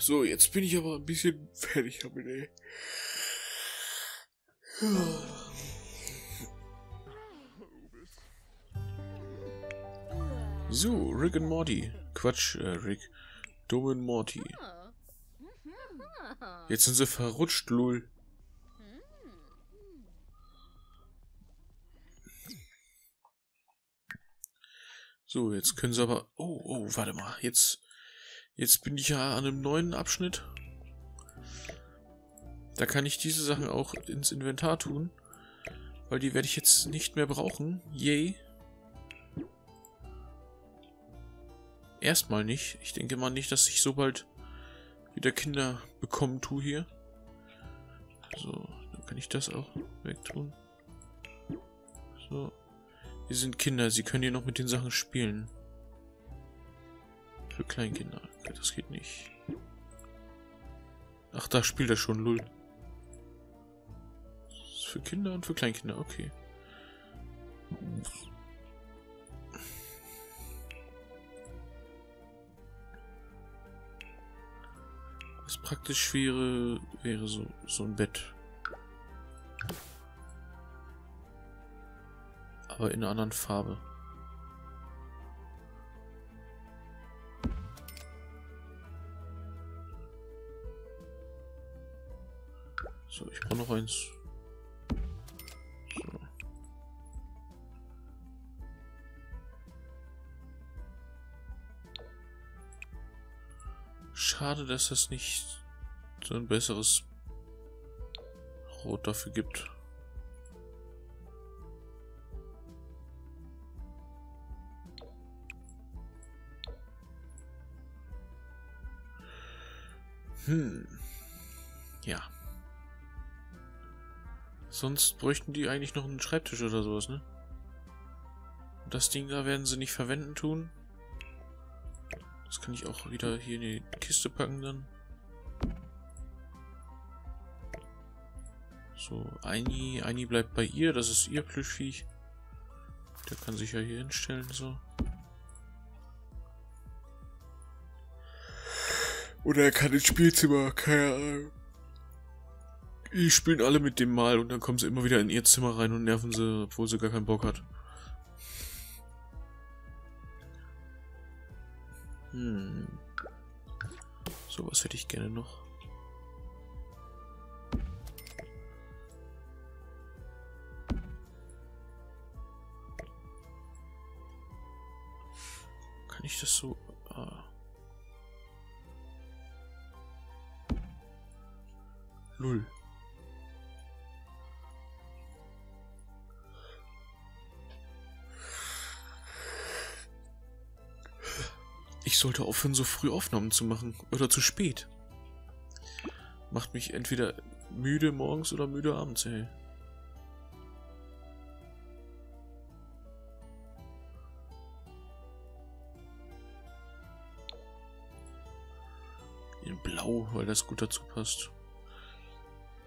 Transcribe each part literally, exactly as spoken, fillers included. So, jetzt bin ich aber ein bisschen fertig damit, ey. So, Rick und Morty. Quatsch, äh, Rick. Dumm und Morty. Jetzt sind sie verrutscht, lol. So, jetzt können sie aber... Oh, oh, warte mal. Jetzt, jetzt bin ich ja an einem neuen Abschnitt. Da kann ich diese Sachen auch ins Inventar tun. Weil die werde ich jetzt nicht mehr brauchen. Yay. Erstmal nicht. Ich denke mal nicht, dass ich so bald wieder Kinder bekommen tue hier. So, dann kann ich das auch wegtun. So. Sie sind Kinder, sie können hier noch mit den Sachen spielen. Für Kleinkinder. Okay, das geht nicht. Ach, da spielt er schon, lol. Das ist für Kinder und für Kleinkinder, okay. Was praktisch wäre, wäre so, so ein Bett. Aber in einer anderen Farbe. So, ich brauche noch eins. So. Schade, dass es nicht so ein besseres Rot dafür gibt. Hm. Ja. Sonst bräuchten die eigentlich noch einen Schreibtisch oder sowas, ne? Das Ding da werden sie nicht verwenden tun. Das kann ich auch wieder hier in die Kiste packen dann. So, Aini, Aini bleibt bei ihr. Das ist ihr Plüschviech. Der kann sich ja hier hinstellen, so. Oder er kann ins Spielzimmer, keine Ahnung. Die spielen alle mit dem mal und dann kommen sie immer wieder in ihr Zimmer rein und nerven sie, obwohl sie gar keinen Bock hat. Hm. So, was hätte ich gerne noch? Kann ich das so... Ah. Null. Ich sollte aufhören, so früh Aufnahmen zu machen. Oder zu spät. Macht mich entweder müde morgens oder müde abends, ey. In Blau, weil das gut dazu passt.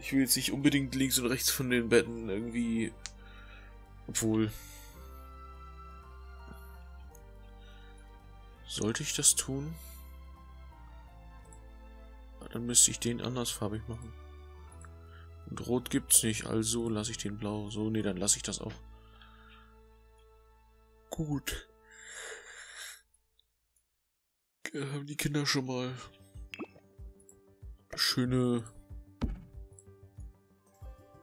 Ich will jetzt nicht unbedingt links und rechts von den Betten irgendwie... Obwohl... Sollte ich das tun? Dann müsste ich den andersfarbig machen. Und rot gibt's nicht, also lasse ich den blau. So, nee, dann lasse ich das auch. Gut. Haben die Kinder schon mal... Schöne...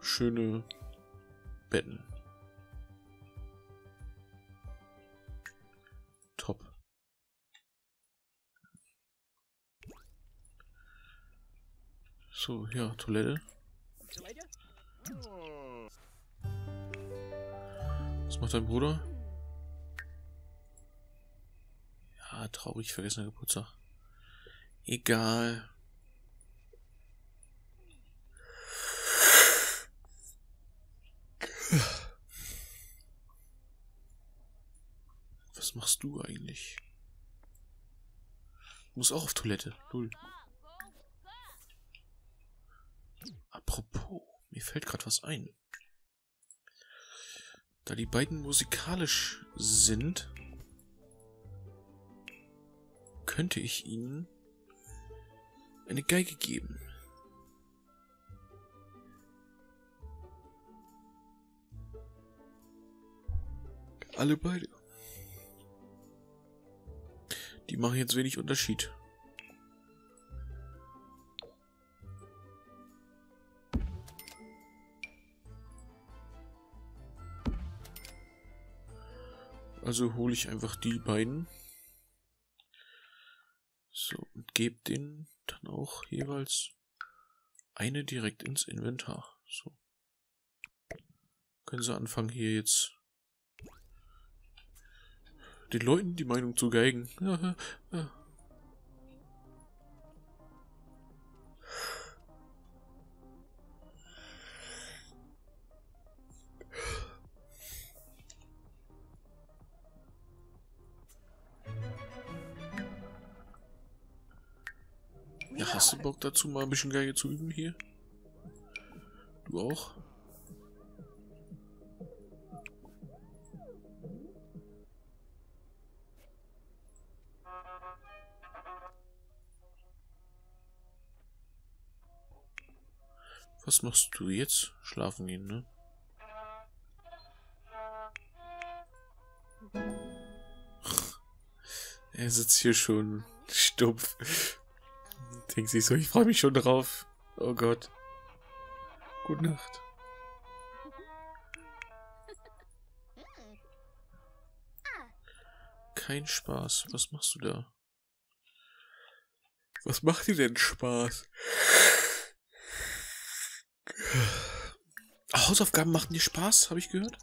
Schöne Betten. Top. So, ja, Toilette. Was macht dein Bruder? Ja, traurig, vergessener Geburtstag. Egal. Was machst du eigentlich? Du musst auch auf Toilette. Null. Apropos, mir fällt gerade was ein. Da die beiden musikalisch sind, könnte ich ihnen eine Geige geben. Alle beide. Die machen jetzt wenig Unterschied. Also hole ich einfach die beiden. So, und gebe denen dann auch jeweils eine direkt ins Inventar. So. Können sie anfangen, hier jetzt den Leuten die Meinung zu geigen. Ja, hast du Bock dazu, mal ein bisschen Geige zu üben hier? Du auch? Was machst du jetzt? Schlafen gehen, ne? Er sitzt hier schon stumpf. Denkt sich so, ich freue mich schon drauf. Oh Gott. Gute Nacht. Kein Spaß. Was machst du da? Was macht dir denn Spaß? Hausaufgaben machen dir Spaß, habe ich gehört.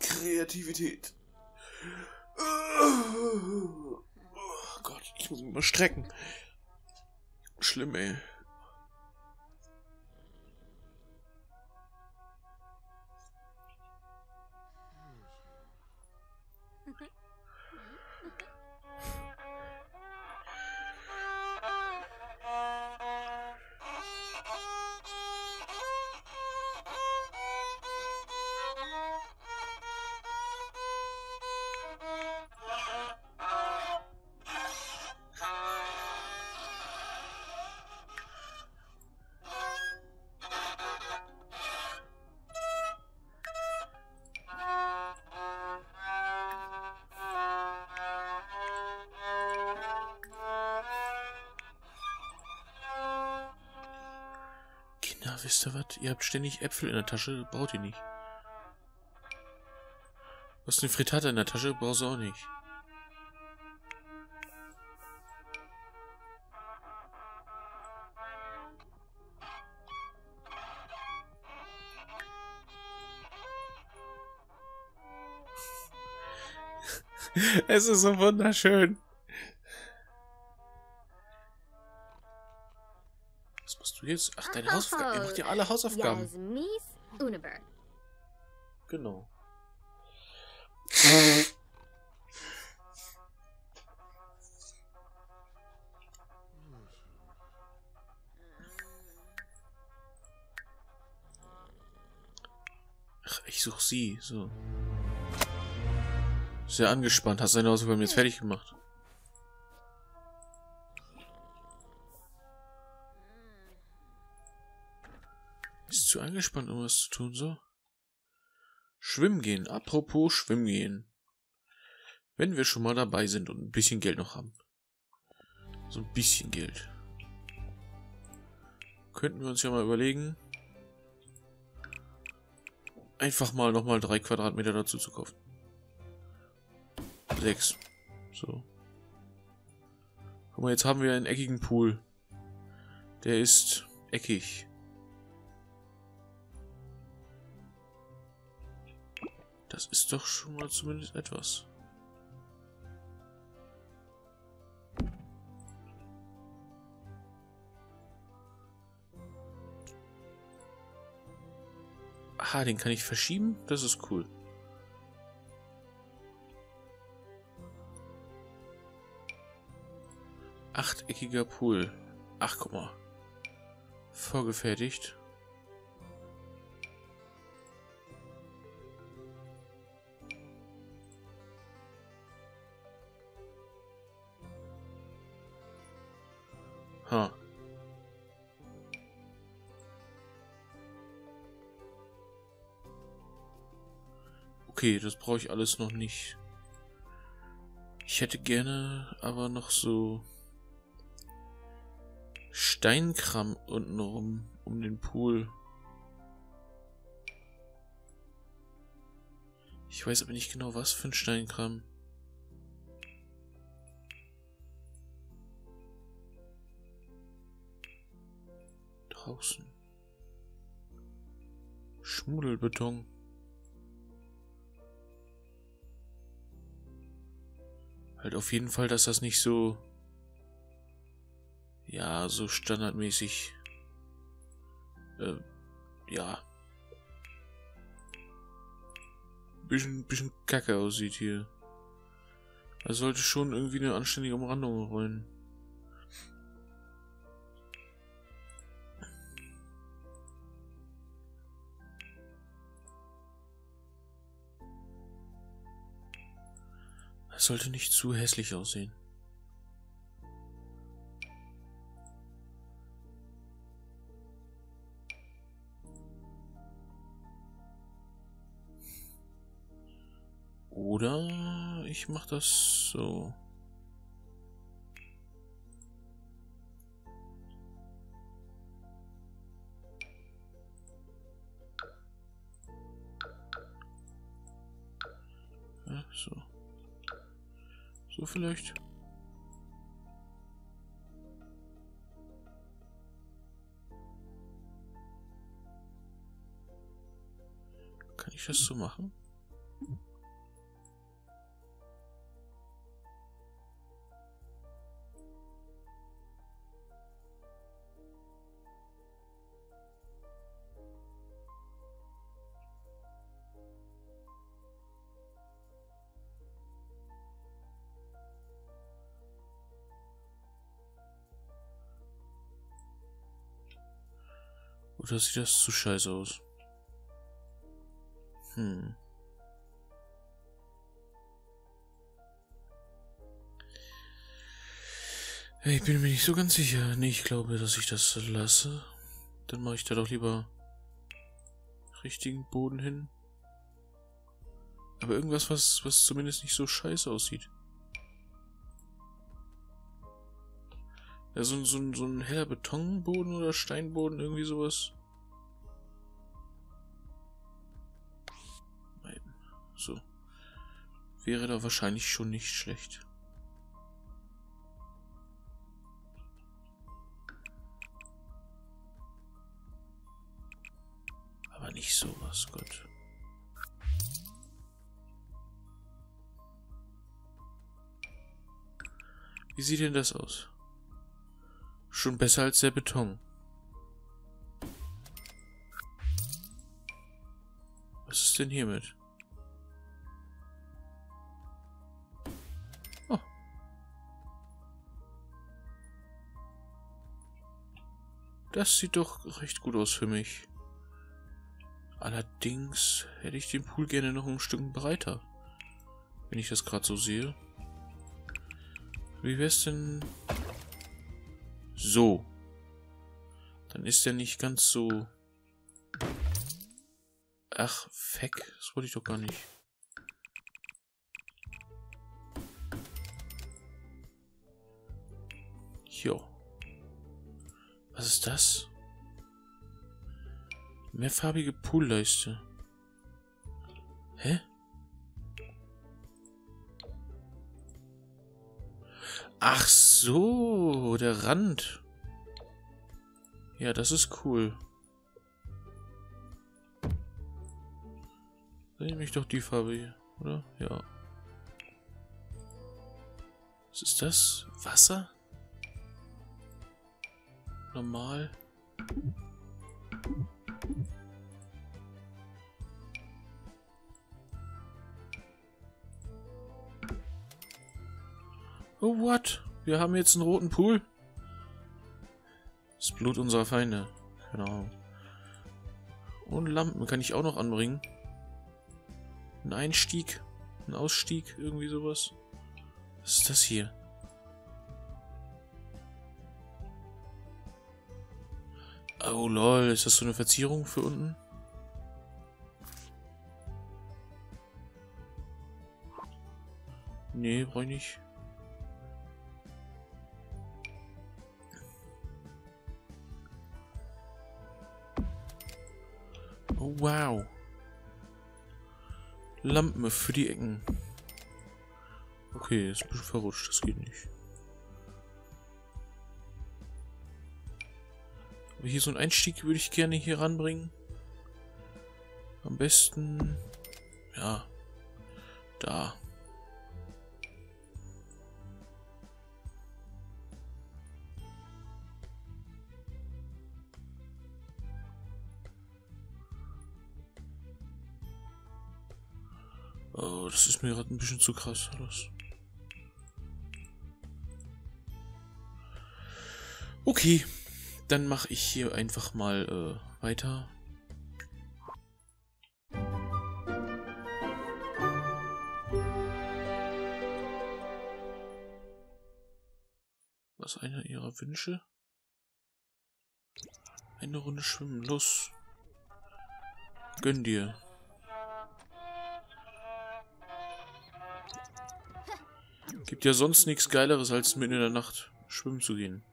Kreativität. Oh Gott, ich muss mich mal strecken. Schlimm, ey. Wisst ihr was? Ihr habt ständig Äpfel in der Tasche, braucht ihr nicht. Du hast eine Frittata in der Tasche, brauchst du auch nicht. Es ist so wunderschön. Jetzt? Ach, deine Hausaufgaben. Ihr macht ja alle Hausaufgaben. Genau. Ach, ich suche sie. So. Sehr angespannt. Hast deine Hausaufgaben jetzt fertig gemacht? Zu angespannt, um was zu tun, so. Schwimmen gehen. Apropos schwimmen gehen. Wenn wir schon mal dabei sind und ein bisschen Geld noch haben. So ein bisschen Geld. Könnten wir uns ja mal überlegen, einfach mal nochmal drei Quadratmeter dazu zu kaufen. Sechs. So. Guck mal, jetzt haben wir einen eckigen Pool. Der ist eckig. Das ist doch schon mal zumindest etwas. Ah, den kann ich verschieben? Das ist cool. Achteckiger Pool. Ach, guck mal. Vorgefertigt. Okay, das brauche ich alles noch nicht. Ich hätte gerne aber noch so Steinkram untenrum um den Pool. Ich weiß aber nicht genau, was für ein Steinkram. Draußen. Schmudelbeton. Halt auf jeden Fall, dass das nicht so, ja, so standardmäßig, äh, ja, bisschen, bisschen kacke aussieht hier. Da sollte schon irgendwie eine anständige Umrandung rollen. Das sollte nicht zu hässlich aussehen. Oder ich mache das so. Ja, so. So vielleicht. Kann ich das so machen? Oder sieht das zu scheiße aus? Hm. Ich bin mir nicht so ganz sicher. Nee, ich glaube, dass ich das lasse. Dann mache ich da doch lieber richtigen Boden hin. Aber irgendwas, was, was zumindest nicht so scheiße aussieht. Ja, so, so, so ein heller Betonboden oder Steinboden, irgendwie sowas. Nein. So. Wäre da wahrscheinlich schon nicht schlecht. Aber nicht sowas, Gott. Wie sieht denn das aus? Schon besser als der Beton. Was ist denn hiermit? Oh. Das sieht doch recht gut aus für mich. Allerdings hätte ich den Pool gerne noch ein Stück breiter. Wenn ich das gerade so sehe. Wie wär's denn... So. Dann ist der nicht ganz so... Ach, feck. Das wollte ich doch gar nicht. Jo. Was ist das? Mehrfarbige Poolleiste. Hä? Ach so, der Rand. Ja, das ist cool. Dann nehme ich doch die Farbe hier, oder? Ja. Was ist das? Wasser? Normal. Oh, what? Wir haben jetzt einen roten Pool. Das Blut unserer Feinde. Genau. Und Lampen kann ich auch noch anbringen. Ein Einstieg. Ein Ausstieg. Irgendwie sowas. Was ist das hier? Oh, lol. Ist das so eine Verzierung für unten? Nee, brauche ich nicht. Oh, wow. Lampen für die Ecken. Okay, ist ein bisschen verrutscht, das geht nicht. Aber hier so einen Einstieg würde ich gerne hier ranbringen. Am besten... ja. Da. Oh, das ist mir gerade ein bisschen zu krass, alles. Okay, dann mache ich hier einfach mal äh, weiter. Was einer ihrer Wünsche? Eine Runde schwimmen, los. Gönn dir. Gibt ja sonst nichts Geileres, als mitten in der Nacht schwimmen zu gehen.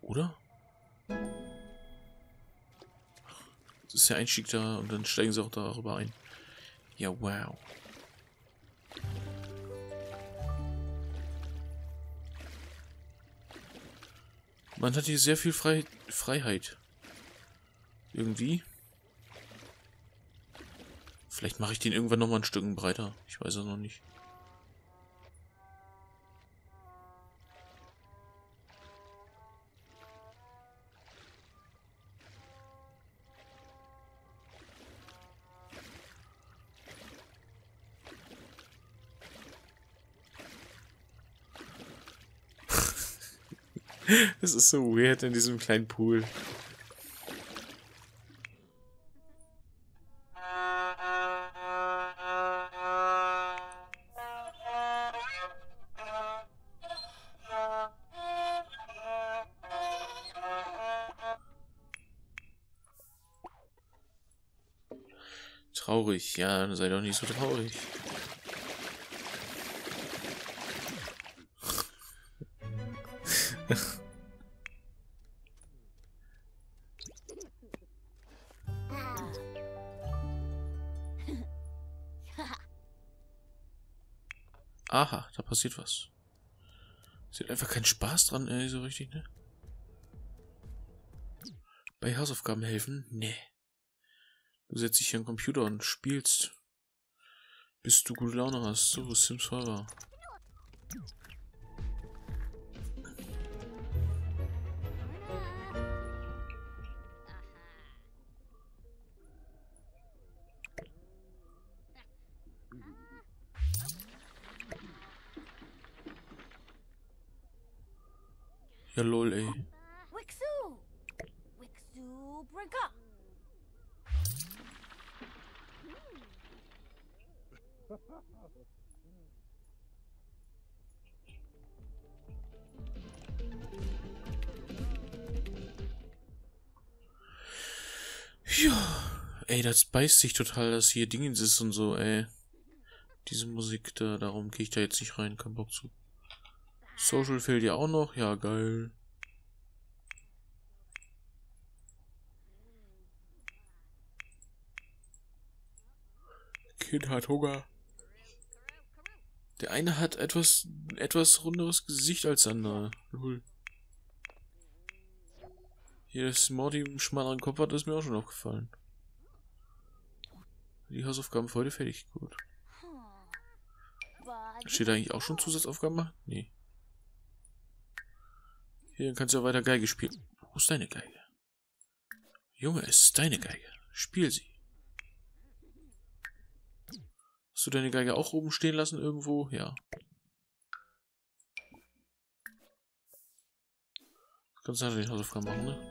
Oder? Das ist der Einstieg da und dann steigen sie auch darüber ein. Ja, wow. Man hat hier sehr viel Fre- Freiheit. Irgendwie. Vielleicht mache ich den irgendwann nochmal ein Stück breiter. Ich weiß es noch nicht. Das ist so weird in diesem kleinen Pool. Traurig, ja, dann sei doch nicht so traurig. Aha, da passiert was. Sie hat einfach keinen Spaß dran, ey, so richtig, ne? Bei Hausaufgaben helfen? Nee. Du setzt dich hier an den Computer und spielst, bis du gute Laune hast. So, Sims four. Ja, lol, ey. Ja, ey, das beißt sich total, dass hier Dingens ist und so, ey. Diese Musik da, darum gehe ich da jetzt nicht rein, kein Bock zu. Social fehlt ja auch noch, ja geil. Kind hat Hunger. Der eine hat etwas etwas runderes Gesicht als der andere. Lul. Hier ist Morty im schmaleren Kopf hat, das ist mir auch schon aufgefallen. Die Hausaufgaben für heute fertig, gut. Steht da eigentlich auch schon Zusatzaufgaben machen? Nee. Hier kannst du ja weiter Geige spielen. Wo ist deine Geige? Junge, es ist deine Geige. Spiel sie. Hast du deine Geige auch oben stehen lassen irgendwo? Ja. Kannst du halt die Hausaufgaben machen, ne?